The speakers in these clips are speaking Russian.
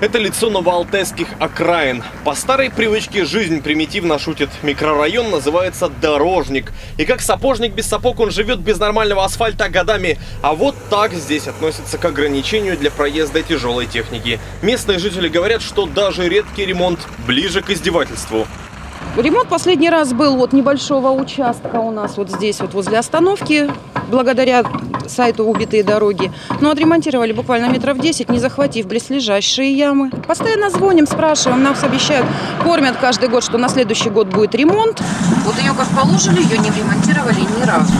Это лицо новоалтайских окраин. По старой привычке жизнь примитивно шутит. Микрорайон называется «Дорожник». И как сапожник без сапог он живет без нормального асфальта годами. А вот так здесь относятся к ограничению для проезда тяжелой техники. Местные жители говорят, что даже редкий ремонт ближе к издевательству. Ремонт последний раз был вот небольшого участка у нас вот здесь, вот возле остановки, благодаря сайту «Убитые дороги». Но отремонтировали буквально метров 10, не захватив близлежащие ямы. Постоянно звоним, спрашиваем, нам обещают, кормят каждый год, что на следующий год будет ремонт. Вот ее как положили, ее не ремонтировали ни разу.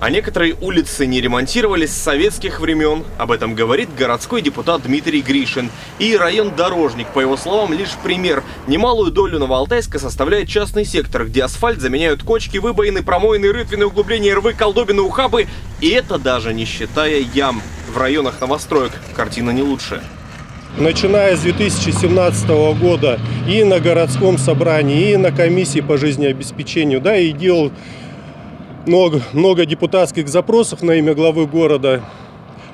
А некоторые улицы не ремонтировались с советских времен. Об этом говорит городской депутат Дмитрий Гришин. И район «Дорожник», по его словам, лишь пример. Немалую долю Новоалтайска составляет частный сектор, где асфальт заменяют кочки, выбоины, промоины, рытвины, углубления, рвы, колдобины, ухабы. И это даже не считая ям. В районах новостроек картина не лучше. Начиная с 2017 года и на городском собрании, и на комиссии по жизнеобеспечению, да, и делал много депутатских запросов на имя главы города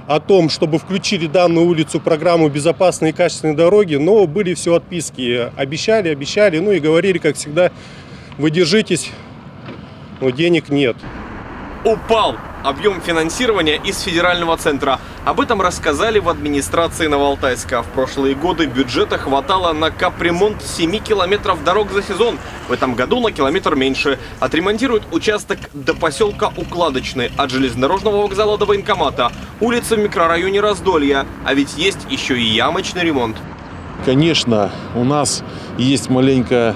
о том, чтобы включили данную улицу в программу «Безопасные и качественные дороги», но были все отписки. Обещали, ну и говорили, как всегда, вы держитесь, но денег нет. Упал объем финансирования из федерального центра. Об этом рассказали в администрации Новоалтайска. В прошлые годы бюджета хватало на капремонт 7 километров дорог за сезон. В этом году на километр меньше. Отремонтируют участок до поселка Укладочный, от железнодорожного вокзала до военкомата, улицы в микрорайоне Раздолья. А ведь есть еще и ямочный ремонт. Конечно, у нас есть маленькое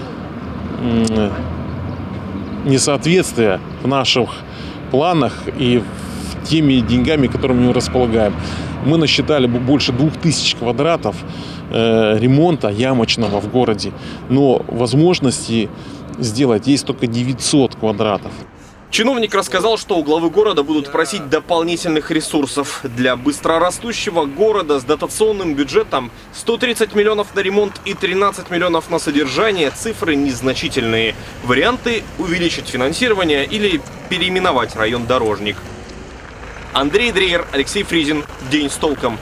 несоответствие в наших планах и в теми деньгами, которыми мы располагаем. Мы насчитали больше 2000 квадратов ремонта ямочного в городе, но возможности сделать есть только 900 квадратов. Чиновник рассказал, что у главы города будут просить дополнительных ресурсов. Для быстрорастущего города с дотационным бюджетом 130 миллионов на ремонт и 13 миллионов на содержание – цифры незначительные. Варианты – увеличить финансирование или переименовать район «Дорожник». Андрей Дреер, Алексей Фризин. День с толком.